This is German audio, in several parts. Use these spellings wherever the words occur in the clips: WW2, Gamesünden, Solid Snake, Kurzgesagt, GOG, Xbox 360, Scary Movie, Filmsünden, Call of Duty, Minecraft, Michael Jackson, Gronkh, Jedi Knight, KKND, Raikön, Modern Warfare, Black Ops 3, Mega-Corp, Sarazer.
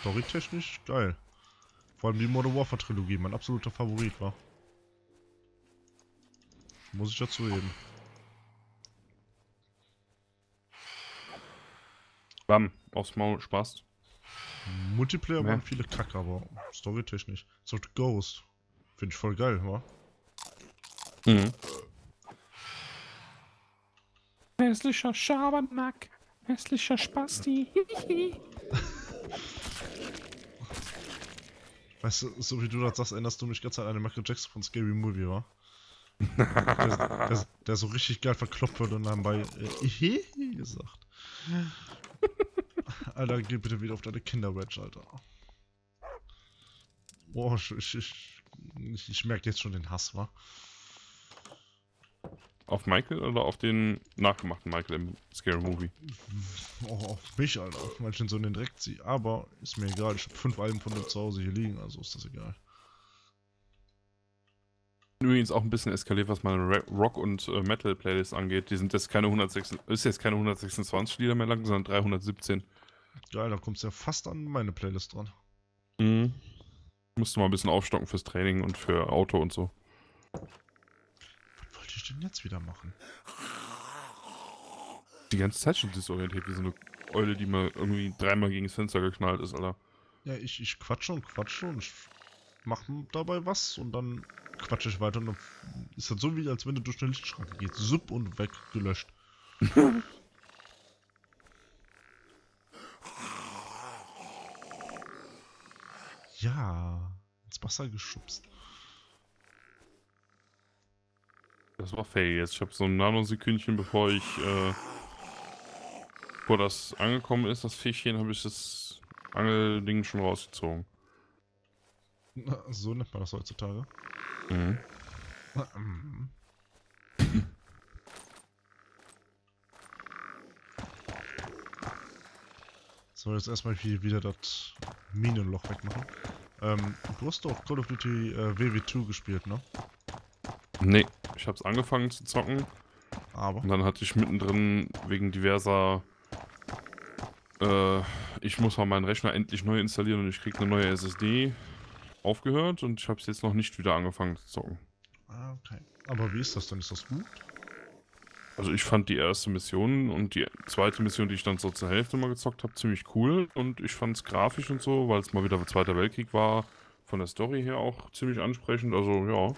Storytechnisch geil. Vor allem die Modern Warfare Trilogie, mein absoluter Favorit war. Muss ich dazu eben. Bam, aufs Maul, Spaß. Multiplayer waren viele Kacke, aber storytechnisch. So Ghost. Finde ich voll geil, wa? Mhm. Hässlicher Schabernack. Hässlicher Spasti. Weißt du, so wie du das sagst, erinnerst du mich ganz an eine Michael Jackson von Scary Movie, wa? der so richtig geil verkloppt wird und dann bei gesagt. Alter, geh bitte wieder auf deine Kinderwatch, Alter. Boah, ich merke jetzt schon den Hass, wa? Auf Michael oder auf den nachgemachten Michael im Scary Movie? Auch auf mich, Alter. Weil ich den so in den Dreck ziehe. Aber ist mir egal. Ich habe 5 Alben von dem zu Hause hier liegen, also ist das egal. Übrigens auch ein bisschen eskaliert, was meine Rock- und Metal-Playlist angeht. Die sind jetzt keine 126 Lieder mehr lang, sondern 317. Geil, da kommst du ja fast an meine Playlist dran. Mhm. Musst du mal ein bisschen aufstocken fürs Training und für Auto und so. Was wollte ich denn jetzt wieder machen? Die ganze Zeit schon disorientiert, wie so eine Eule, die mal irgendwie dreimal gegen das Fenster geknallt ist, Alter. Ja, ich quatsche und mach dabei was und dann quatsche ich weiter und dann ist das so wie, als wenn du durch eine Lichtschranke gehst. Supp und weg, gelöscht. Ja, ins Wasser geschubst. Das war fail jetzt. Ich habe so ein Nanosekündchen, bevor ich, bevor das angekommen ist, das Fischchen, habe ich das Angelding schon rausgezogen. Na, so nennt man das heutzutage. Mhm. So, jetzt erstmal hier wieder das Minenloch wegmachen. Du hast doch Call of Duty WW2 gespielt, ne? Nee, ich hab's angefangen zu zocken. Aber? Und dann hatte ich mittendrin wegen diverser... ich muss mal meinen Rechner endlich neu installieren und ich krieg eine neue SSD. Aufgehört und ich habe es jetzt noch nicht wieder angefangen zu zocken. Ah, okay. Aber wie ist das denn? Ist das gut? Also ich fand die erste Mission und die zweite Mission, die ich dann so zur Hälfte mal gezockt habe, ziemlich cool und ich fand es grafisch und so, weil es mal wieder Zweiter Weltkrieg war, von der Story her auch ziemlich ansprechend, also ja.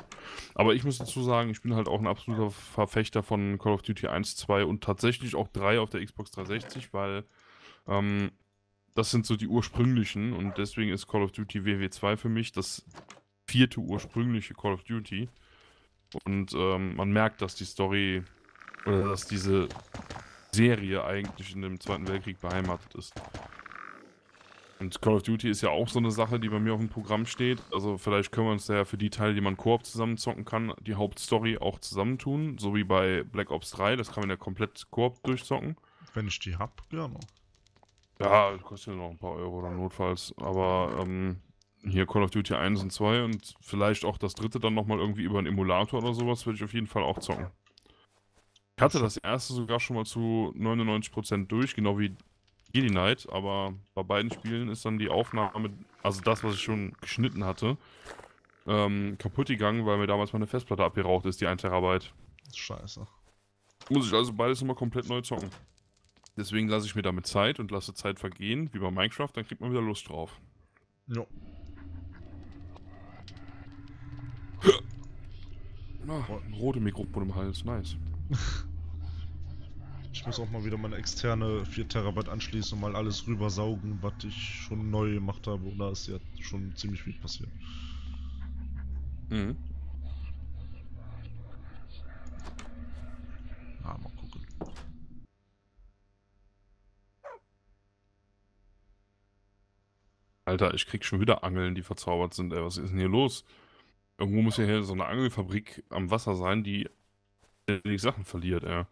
Aber ich muss dazu sagen, ich bin halt auch ein absoluter Verfechter von Call of Duty 1, 2 und tatsächlich auch 3 auf der Xbox 360, weil das sind so die ursprünglichen und deswegen ist Call of Duty WW2 für mich das 4. ursprüngliche Call of Duty. Und man merkt, dass die Story oder dass diese Serie eigentlich in dem Zweiten Weltkrieg beheimatet ist. Und Call of Duty ist ja auch so eine Sache, die bei mir auf dem Programm steht. Also vielleicht können wir uns da ja für die Teile, die man Koop zusammenzocken kann, die Hauptstory auch zusammentun. So wie bei Black Ops 3, das kann man ja komplett Koop durchzocken. Wenn ich die hab, gerne. Ja, kostet ja noch ein paar Euro dann notfalls, aber hier Call of Duty 1 und 2 und vielleicht auch das 3. dann nochmal irgendwie über einen Emulator oder sowas, würde ich auf jeden Fall auch zocken. Ich hatte das erste sogar schon mal zu 99% durch, genau wie Jedi Knight, aber bei beiden Spielen ist dann die Aufnahme, also das, was ich schon geschnitten hatte, kaputt gegangen, weil mir damals meine Festplatte abgeraucht ist, die 1 Terabyte. Scheiße. Muss ich also beides nochmal komplett neu zocken. Deswegen lasse ich mir damit Zeit und lasse Zeit vergehen, wie bei Minecraft, dann kriegt man wieder Lust drauf. Ja. Oh, ein rote Mikrofon im Hals, nice. Ich muss auch mal wieder meine externe 4 Terabyte anschließen und mal alles rübersaugen, was ich schon neu gemacht habe. Und da ist ja schon ziemlich viel passiert. Mhm. Ah, mal gucken. Alter, ich krieg schon wieder Angeln, die verzaubert sind, ey. Was ist denn hier los? Irgendwo muss ja hier so eine Angelfabrik am Wasser sein, die die Sachen verliert, ey.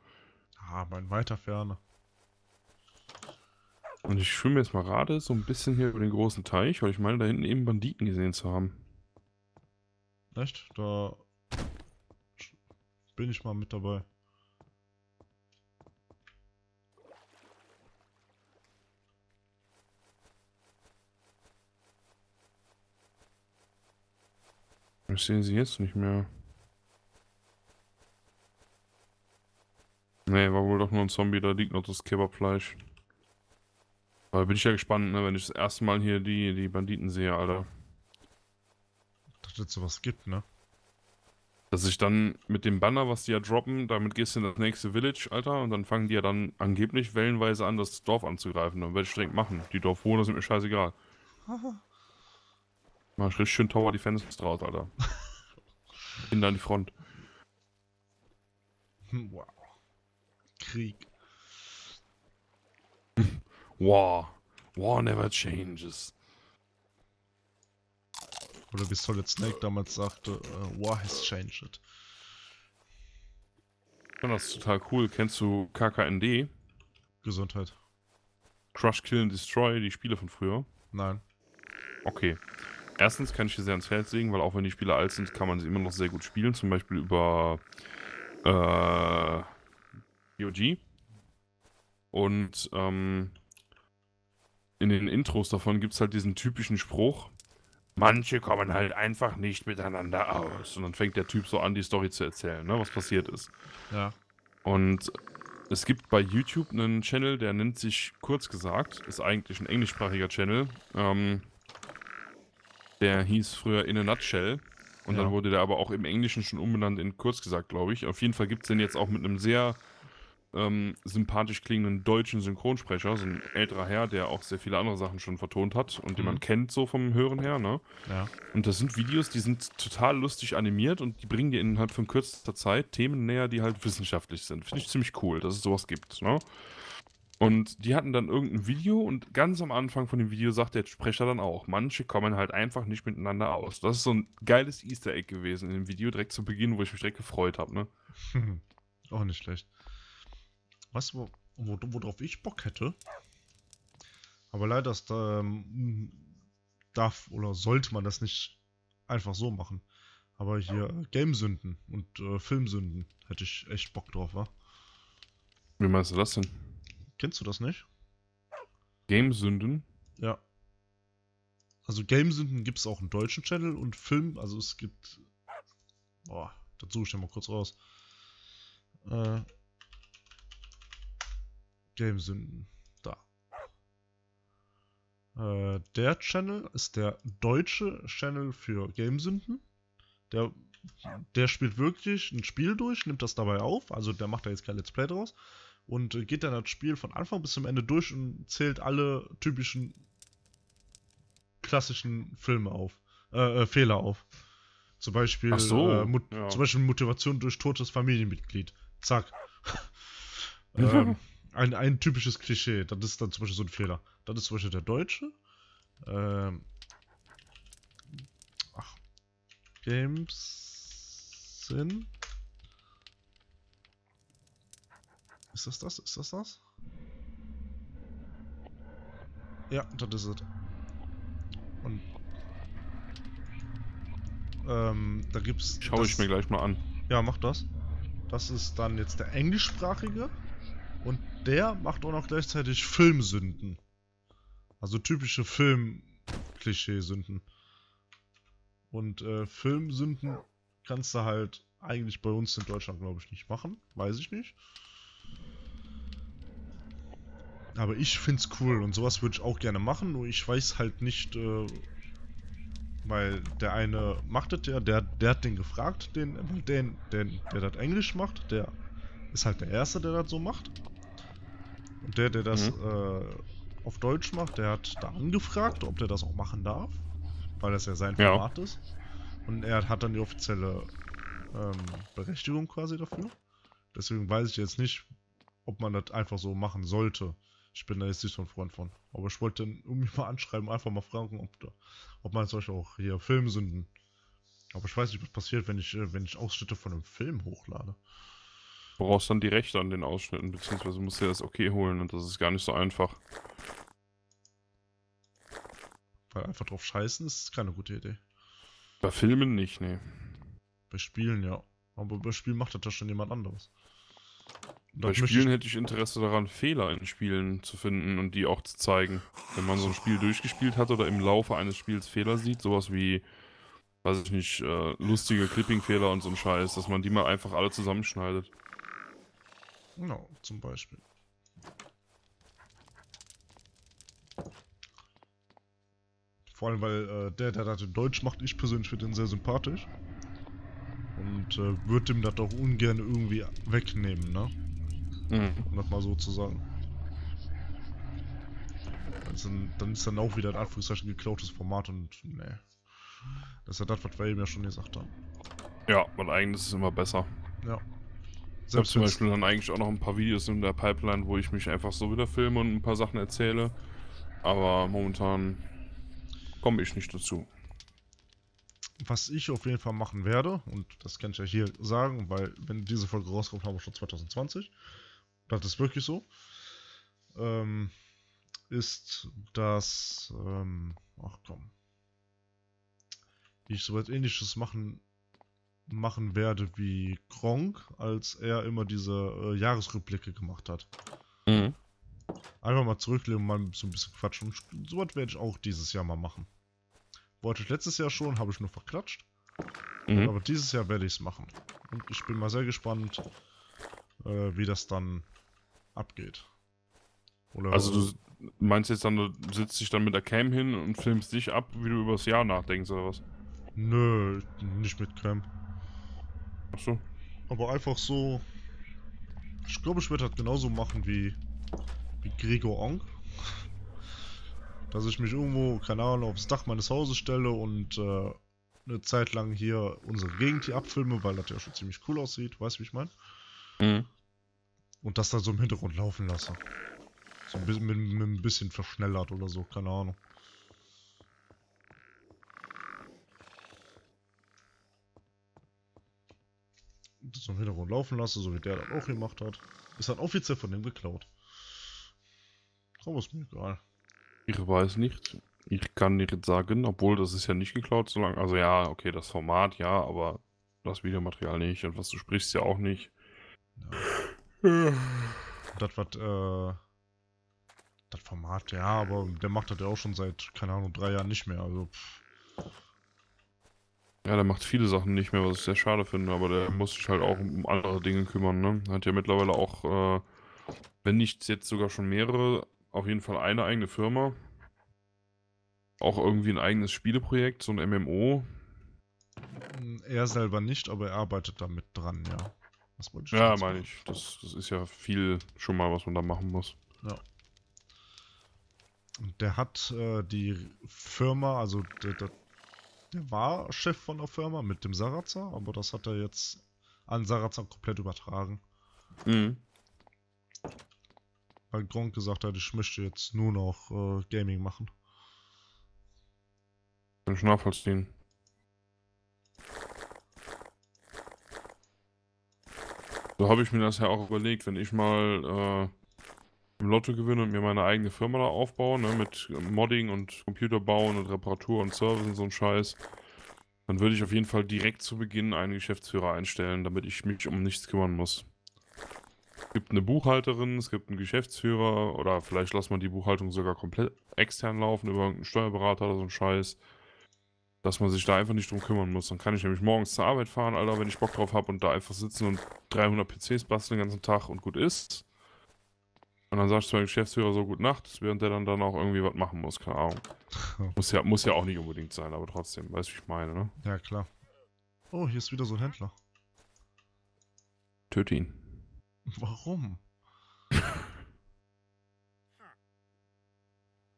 Aber in weiter Ferne. Und ich schwimme jetzt mal gerade so ein bisschen hier über den großen Teich, weil ich meine, da hinten eben Banditen gesehen zu haben. Echt? Da bin ich mal mit dabei. verstehe sie jetzt nicht mehr. Nee, war wohl doch nur ein Zombie, da liegt noch das Kebabfleisch. Aber bin ich ja gespannt, ne, wenn ich das erste Mal hier die Banditen sehe, Alter. Dass es sowas gibt, ne? Dass ich dann mit dem Banner, was die ja droppen, damit gehst du in das nächste Village, Alter, und dann fangen die ja dann angeblich wellenweise an, das Dorf anzugreifen. Dann werde ich direkt machen. Die Dorfwohner sind mir scheißegal. Mach ich richtig schön Tower Defense draus, Alter. Bin da an die Front. Wow. Krieg. War. War never changes. Oder wie Solid Snake damals sagte, War has changed. Das ist total cool. Kennst du KKND? Gesundheit. Crush, Kill and Destroy, die Spiele von früher? Nein. Okay. Erstens kann ich sie sehr ans Herz legen, weil auch wenn die Spiele alt sind, kann man sie immer noch sehr gut spielen. Zum Beispiel über GOG. Und in den Intros davon gibt es halt diesen typischen Spruch, manche kommen halt einfach nicht miteinander aus. Und dann fängt der Typ so an, die Story zu erzählen, ne, was passiert ist. Ja. Und es gibt bei YouTube einen Channel, der nennt sich Kurzgesagt, ist eigentlich ein englischsprachiger Channel. Der hieß früher In a Nutshell. Und ja, dann wurde der aber auch im Englischen schon umbenannt in Kurzgesagt, glaube ich. Auf jeden Fall gibt es den jetzt auch mit einem sehr sympathisch klingenden deutschen Synchronsprecher, so ein älterer Herr, der auch sehr viele andere Sachen schon vertont hat und den man kennt so vom Hören her, ne? Ja. Und das sind Videos, die sind total lustig animiert und die bringen dir innerhalb von kürzester Zeit Themen näher, die halt wissenschaftlich sind. Finde ich ziemlich cool, dass es sowas gibt, ne? Und die hatten dann irgendein Video und ganz am Anfang von dem Video sagt der Sprecher dann auch, manche kommen halt einfach nicht miteinander aus. Das ist so ein geiles Easter Egg gewesen in dem Video, direkt zu Beginn, wo ich mich direkt gefreut habe, ne? Auch nicht schlecht. Weißt du, worauf ich Bock hätte? Aber leider ist, darf oder sollte man das nicht einfach so machen. Aber hier Gamesünden und Filmsünden hätte ich echt Bock drauf, wa? Wie meinst du das denn? Kennst du das nicht? Gamesünden? Ja. Also Gamesünden gibt es auch einen deutschen Channel und Film, also es gibt... Boah, das suche ich ja mal kurz raus. Gamesünden. Da. Der Channel ist der deutsche Channel für Gamesünden. Der spielt wirklich ein Spiel durch, nimmt das dabei auf, also der macht da jetzt kein Let's Play draus und geht dann das Spiel von Anfang bis zum Ende durch und zählt alle typischen klassischen Filme auf, Fehler auf. Zum Beispiel, ach so, ja, zum Beispiel Motivation durch totes Familienmitglied. Zack. Ein typisches Klischee, das ist dann zum Beispiel so ein Fehler. Das ist zum Beispiel der Deutsche. Gamesünden. Ist das das? Ist das das? Ja, das ist es. Und da gibt's... Schau ich mir gleich mal an. Ja, mach das. Das ist dann jetzt der englischsprachige. Und der macht auch noch gleichzeitig Filmsünden. Also typische Film-Klischee-Sünden. Und Filmsünden kannst du halt eigentlich bei uns in Deutschland, glaube ich, nicht machen. Weiß ich nicht. Aber ich find's cool und sowas würde ich auch gerne machen. Nur ich weiß halt nicht, weil der eine macht das ja, der hat den gefragt, der das Englisch macht, der ist halt der Erste, der das so macht. Und der das auf Deutsch macht, der hat da angefragt, ob der das auch machen darf, weil das ja sein Format ist. Und er hat dann die offizielle Berechtigung quasi dafür. Deswegen weiß ich jetzt nicht, ob man das einfach so machen sollte. Ich bin da jetzt nicht so ein Freund von. Aber ich wollte dann irgendwie mal anschreiben, einfach mal fragen, ob man solche auch hier Filmsünden. Aber ich weiß nicht, was passiert, wenn ich Ausschnitte von einem Film hochlade. Du brauchst dann die Rechte an den Ausschnitten, beziehungsweise musst du ja das Okay holen und das ist gar nicht so einfach. Weil einfach drauf scheißen ist keine gute Idee. Bei Filmen nicht, ne. Bei Spielen ja. Aber bei Spielen macht das ja schon jemand anderes. Bei Spielen hätte ich Interesse daran, Fehler in Spielen zu finden und die auch zu zeigen. Wenn man so ein Spiel durchgespielt hat oder im Laufe eines Spiels Fehler sieht, sowas wie weiß ich nicht, lustige Clipping-Fehler und so ein Scheiß, dass man die mal einfach alle zusammenschneidet. Genau, zum Beispiel. Vor allem, weil der das in Deutsch macht, ich persönlich finde ihn sehr sympathisch. Und würde ihm das doch ungern irgendwie wegnehmen, ne? Mhm. Um das mal so zu sagen. Also, dann ist dann auch wieder in Anführungszeichen geklautes Format und ne. Das ist ja das, was wir eben ja schon gesagt haben. Ja, mein eigenes ist immer besser. Ja. Selbst ich habe zum Beispiel dann eigentlich auch noch ein paar Videos in der Pipeline, wo ich mich einfach so wieder filme und ein paar Sachen erzähle. Aber momentan komme ich nicht dazu. Was ich auf jeden Fall machen werde, und das kann ich ja hier sagen, weil wenn diese Folge rauskommt, haben wir schon 2020. Das ist wirklich so. Ist das... ach komm. Ich so etwas Ähnliches machen werde wie Gronkh, als er immer diese Jahresrückblicke gemacht hat. Mhm. Einfach mal zurücklegen und mal so ein bisschen quatschen. Und so was werde ich auch dieses Jahr mal machen. Wollte ich letztes Jahr schon, habe ich nur verklatscht. Mhm. Aber dieses Jahr werde ich es machen. Und ich bin mal sehr gespannt, wie das dann abgeht. Oder also du meinst jetzt dann, du sitzt dich dann mit der Cam hin und filmst dich ab, wie du übers Jahr nachdenkst oder was? Nö, nicht mit Cam. Achso. Aber einfach so... Ich glaube, ich werde das genauso machen wie Gregor Onk. Dass ich mich irgendwo, keine Ahnung, aufs Dach meines Hauses stelle und eine Zeit lang hier unsere Gegend hier abfilme, weil das ja schon ziemlich cool aussieht, weißt du, wie ich meine? Mhm. Und das dann so im Hintergrund laufen lasse. So ein bisschen, mit ein bisschen verschnellert oder so, keine Ahnung. Und das so im Hintergrund laufen lasse, so wie der das auch gemacht hat. Ist dann offiziell von dem geklaut. Aber ist mir egal. Ich weiß nicht. Ich kann nicht sagen, obwohl das ist ja nicht geklaut, solange. Also ja, okay, das Format ja, aber das Videomaterial nicht und was du sprichst ja auch nicht. Ja. Das was, das Format, ja, aber der macht das ja auch schon seit, keine Ahnung, 3 Jahren nicht mehr, also pff. Ja, der macht viele Sachen nicht mehr, was ich sehr schade finde, aber der muss sich halt auch um andere Dinge kümmern, ne? Hat ja mittlerweile auch, wenn nicht jetzt sogar schon mehrere, auf jeden Fall eine eigene Firma. Auch irgendwie ein eigenes Spieleprojekt, so ein MMO. Er selber nicht, aber er arbeitet damit dran, ja. Das wollte ich ja, meine ich. Das ist ja viel schon mal, was man da machen muss. Ja. Und der hat die Firma, also der war Chef von der Firma mit dem Sarazer, aber das hat er jetzt an Sarazer komplett übertragen. Mhm. Weil Gronkh gesagt hat, ich möchte jetzt nur noch Gaming machen. Kann ich nachvollziehen. So habe ich mir das ja auch überlegt, wenn ich mal im Lotto gewinne und mir meine eigene Firma da aufbaue, ne, mit Modding und Computerbauen und Reparatur und Service und so ein Scheiß, dann würde ich auf jeden Fall direkt zu Beginn einen Geschäftsführer einstellen, damit ich mich um nichts kümmern muss. Es gibt eine Buchhalterin, es gibt einen Geschäftsführer oder vielleicht lässt man die Buchhaltung sogar komplett extern laufen über einen Steuerberater oder so einen Scheiß, dass man sich da einfach nicht drum kümmern muss. Dann kann ich nämlich morgens zur Arbeit fahren, Alter, wenn ich Bock drauf habe und da einfach sitzen und 300 PCs basteln den ganzen Tag und gut ist. Und dann sagst du meinem Geschäftsführer so Gute Nacht, während der dann auch irgendwie was machen muss, keine Ahnung. Muss ja auch nicht unbedingt sein, aber trotzdem, weißt du, wie ich meine, ne? Ja, klar. Oh, hier ist wieder so ein Händler. Töte ihn. Warum?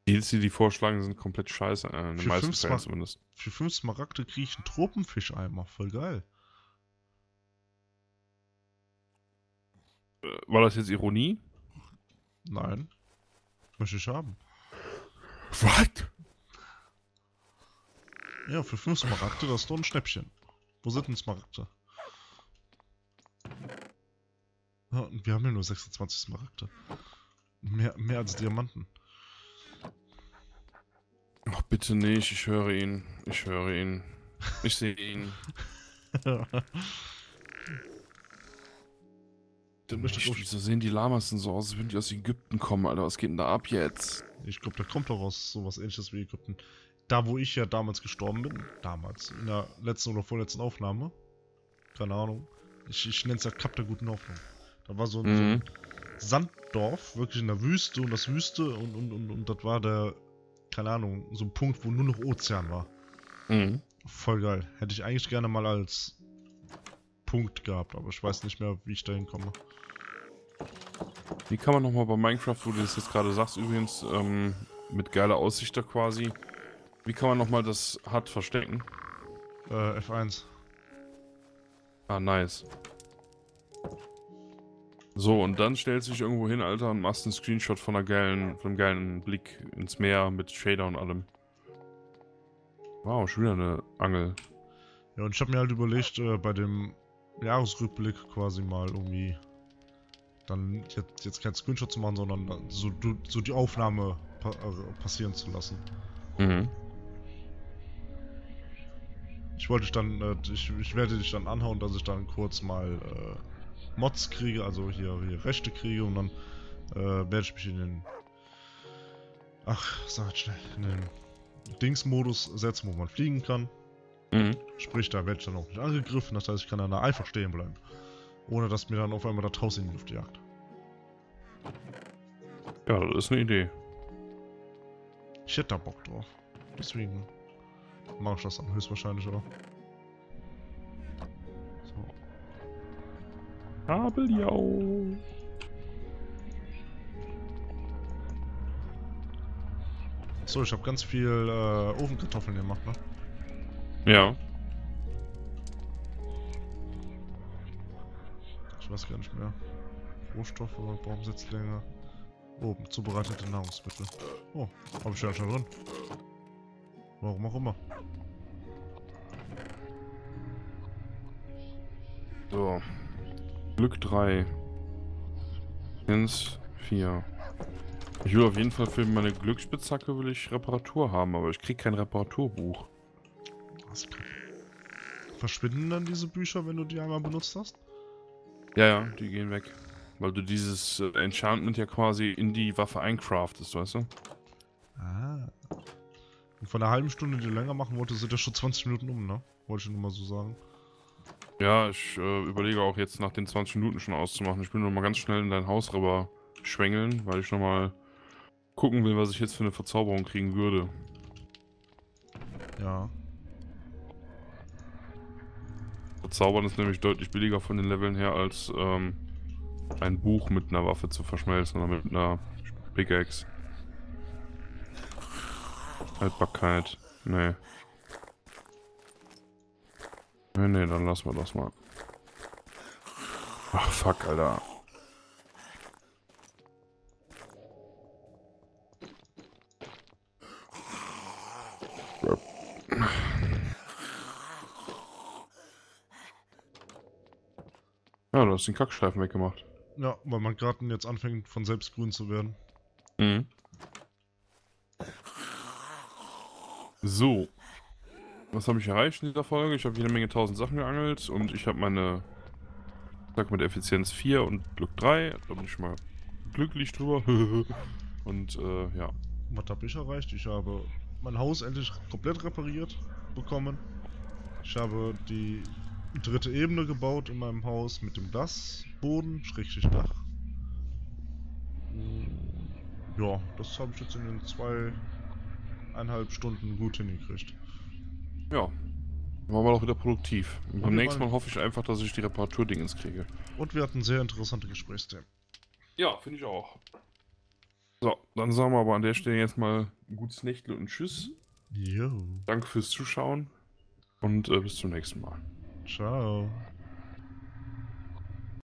Die vorschlagen, sind komplett scheiße. In den meisten Fällen zumindest. Für 5 Smaragde kriege ich einen Tropenfischeimer. Voll geil. War das jetzt Ironie? Nein. Möchte ich haben. What? Ja, für 5 Smaragde, das ist doch ein Schnäppchen. Wo sind denn Smaragde? Und wir haben ja nur 26 Smaragde. Mehr als Diamanten. Ach, bitte nicht, ich höre ihn. Ich höre ihn. Ich sehe ihn. Wieso sehen die Lamas denn so aus, als würden die aus Ägypten kommen, Alter? Was geht denn da ab jetzt? Ich glaube, da kommt doch aus sowas Ähnliches wie Ägypten. Da, wo ich ja damals gestorben bin. Damals. In der letzten oder vorletzten Aufnahme. Keine Ahnung. Ich nenne es ja Kap der guten Hoffnung. Da war so ein Sanddorf, wirklich in der Wüste und das Wüste und das war der, keine Ahnung, so ein Punkt, wo nur noch Ozean war. Mhm. Voll geil. Hätte ich eigentlich gerne mal als Punkt gehabt, aber ich weiß nicht mehr, wie ich da hinkomme. Wie kann man nochmal bei Minecraft, wo du das jetzt gerade sagst, übrigens, mit geiler Aussicht da quasi, wie kann man nochmal das Hut verstecken? F1. Ah, nice. So, und dann stellst du dich irgendwo hin, Alter, und machst einen Screenshot von einem geilen Blick ins Meer mit Shader und allem. Wow, schon wieder eine Angel. Ja, und ich habe mir halt überlegt, bei dem Jahresrückblick quasi mal irgendwie dann jetzt keinen Screenshot zu machen, sondern so die Aufnahme passieren zu lassen. Mhm. Ich werde dich dann anhauen, dass ich dann kurz mal Mods kriege, also hier Rechte kriege und dann werde ich mich in den Dings-Modus setzen, wo man fliegen kann. Mhm. Sprich, da werde ich dann auch nicht angegriffen, das heißt, ich kann dann da einfach stehen bleiben. Ohne dass mir dann auf einmal das Haus in die Luft jagt. Ja, das ist eine Idee. Ich hätte da Bock drauf. Deswegen mache ich das dann höchstwahrscheinlich, oder? So. Kabeljau! So, ich habe ganz viel Ofenkartoffeln gemacht, ne? Ja. Ich weiß gar nicht mehr. Rohstoffe, Baumsitzlänge. Oben, zubereitete Nahrungsmittel. Oh, habe ich ja schon drin. Warum auch immer. So. Glück 3. 1, 4. Ich will auf jeden Fall für meine Glücksspitzhacke will ich Reparatur haben, aber ich krieg kein Reparaturbuch. Was? Verschwinden dann diese Bücher, wenn du die einmal benutzt hast? Ja, die gehen weg. Weil du dieses Enchantment ja quasi in die Waffe eincraftest, weißt du? Ah. Und von einer halben Stunde, die du länger machen wolltest, sind ja schon 20 Minuten um, ne? Wollte ich nur mal so sagen. Ja, ich überlege auch jetzt nach den 20 Minuten schon auszumachen. Ich will nur mal ganz schnell in dein Haus rüber schwängeln, weil ich nochmal gucken will, was ich jetzt für eine Verzauberung kriegen würde. Ja. Verzaubern ist nämlich deutlich billiger von den Leveln her, als ein Buch mit einer Waffe zu verschmelzen oder mit einer Pickaxe. Haltbarkeit. Nee. Nee, dann lassen wir das mal. Ach, fuck, Alter. Ja, du hast den Kackstreifen weggemacht. Ja, weil mein Garten jetzt anfängt von selbst grün zu werden. Mhm. So. Was habe ich erreicht in dieser Folge? Ich habe jede Menge 1000 Sachen geangelt und ich habe meine Sack mit Effizienz 4 und Glück 3. Da bin ich schon mal glücklich drüber. Und ja. Was habe ich erreicht? Ich habe mein Haus endlich komplett repariert bekommen. Ich habe die dritte Ebene gebaut in meinem Haus mit dem Glasboden, Schrägstrich Dach. Ja, das habe ich jetzt in den 2,5 Stunden gut hingekriegt. Ja, waren wir doch wieder produktiv. Und beim nächsten Mal hoffe ich einfach, dass ich die Reparatur-Dingens kriege. Und wir hatten sehr interessante Gesprächsthemen. Ja, finde ich auch. So, dann sagen wir aber an der Stelle jetzt mal gutes Nächtle und Tschüss. Jo. Danke fürs Zuschauen und bis zum nächsten Mal. Ciao.